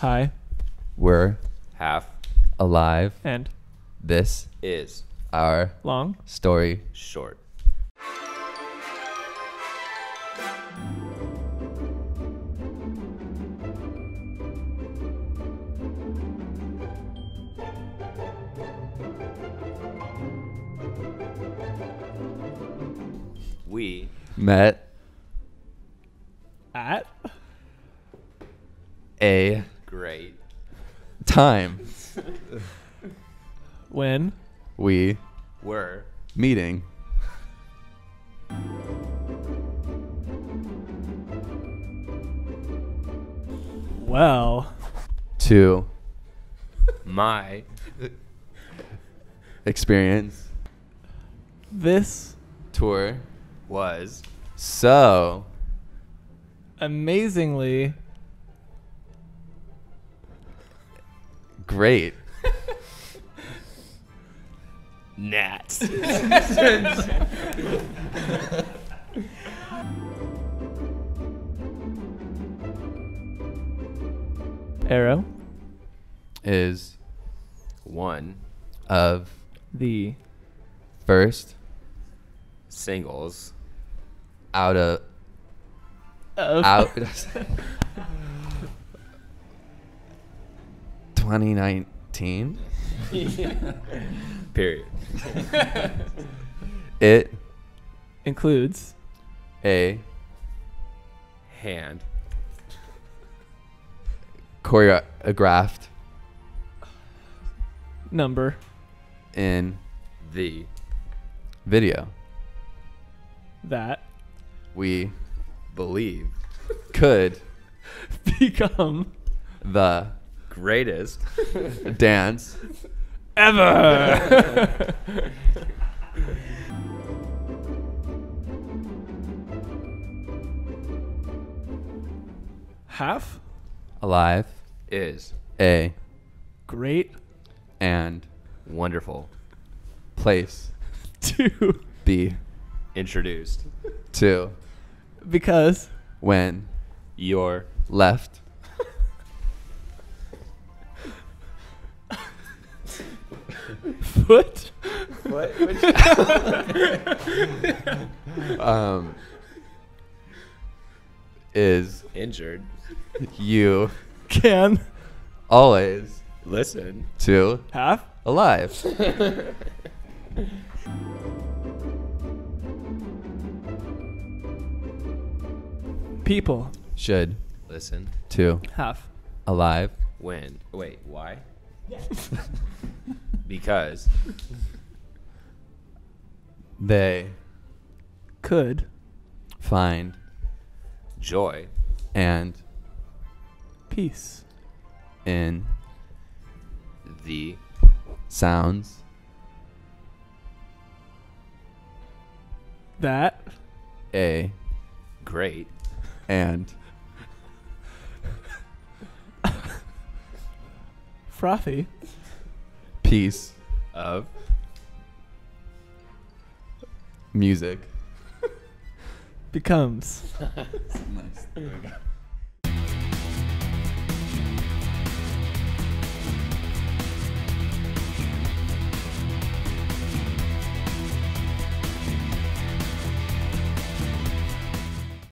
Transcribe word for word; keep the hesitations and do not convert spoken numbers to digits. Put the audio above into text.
Hi. We're half alive. And this is our long story short. We met at a great time when we were meeting. Well, to my experience, this tour was so amazingly great. Nats. Arrow is one of the first singles out of oh. out twenty nineteen. Yeah. Period. It includes a hand choreographed number in the video that we believe could become the greatest dance ever. Half Alive is a great and wonderful place to be introduced to, because when you're left foot what? um is injured, you can always listen to Half Alive. People should listen to Half Alive when wait why because they could find joy and peace in the sounds that a great and frothy piece of music becomes. That's nice. There we go.